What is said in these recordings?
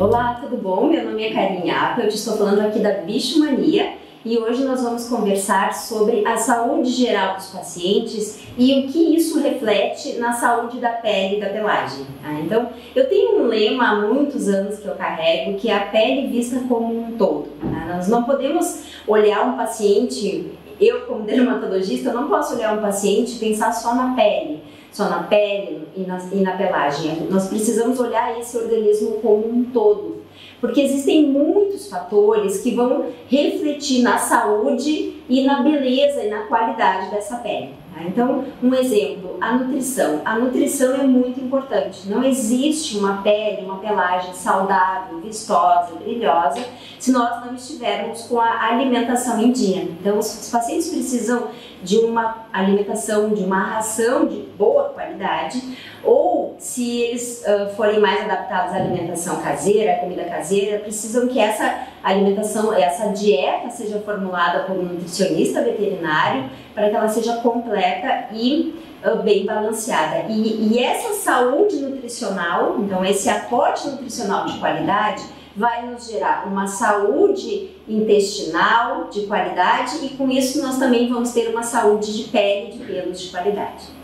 Olá, tudo bom? Meu nome é Karine Apple, eu estou falando aqui da Bicho Mania e hoje nós vamos conversar sobre a saúde geral dos pacientes e o que isso reflete na saúde da pele e da pelagem. Então, eu tenho um lema há muitos anos que eu carrego, que é a pele vista como um todo. Nós não podemos olhar um paciente, eu como dermatologista, não posso olhar um paciente e pensar só na pele e na pelagem. Nós precisamos olhar esse organismo como um todo, porque existem muitos fatores que vão refletir na saúde e na beleza e na qualidade dessa pele. Então, um exemplo, a nutrição. A nutrição é muito importante. Não existe uma pele, uma pelagem saudável, vistosa, brilhosa, se nós não estivermos com a alimentação em dia. Então, os pacientes precisam de uma alimentação, de uma ração de boa qualidade, ou se eles forem mais adaptados à alimentação caseira, à comida caseira, precisam que essa alimentação, essa dieta seja formulada por um nutricionista veterinário para que ela seja completa e bem balanceada. E essa saúde nutricional, então esse aporte nutricional de qualidade, vai nos gerar uma saúde intestinal de qualidade e com isso nós também vamos ter uma saúde de pele, de pelos de qualidade.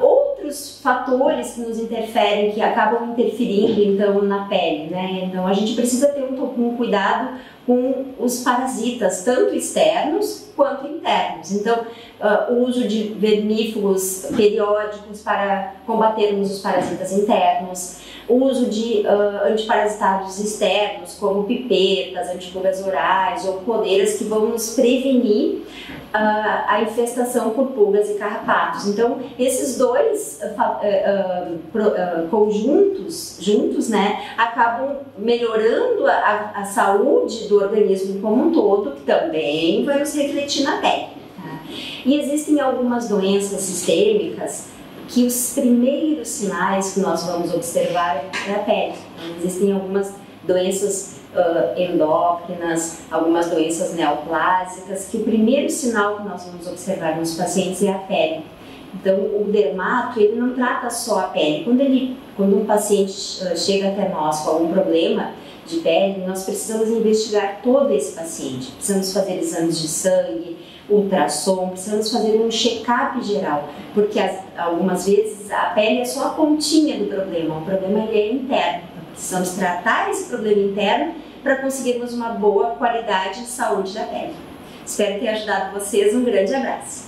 Outros fatores que nos interferem, que acabam interferindo então na pele, né? Então a gente precisa ter um cuidado com os parasitas, tanto externos quanto internos. Então, o uso de vermífugos periódicos para combatermos os parasitas internos, o uso de antiparasitários externos, como pipetas, antifugas orais ou codeiras, que vão nos prevenir a infestação por pulgas e carrapatos. Então, esses dois conjuntos juntos, né, acabam melhorando a saúde do organismo como um todo, que também vai nos refletir na pele. Tá? E existem algumas doenças sistêmicas que os primeiros sinais que nós vamos observar é a pele. Existem algumas doenças endócrinas, algumas doenças neoplásicas, que o primeiro sinal que nós vamos observar nos pacientes é a pele. Então, o dermato, ele não trata só a pele. Quando um paciente chega até nós com algum problema de pele, nós precisamos investigar todo esse paciente. Precisamos fazer exames de sangue, ultrassom, precisamos fazer um check-up geral, porque algumas vezes a pele é só a pontinha do problema, o problema ele é interno. Então, precisamos tratar esse problema interno para conseguirmos uma boa qualidade de saúde da pele. Espero ter ajudado vocês, um grande abraço!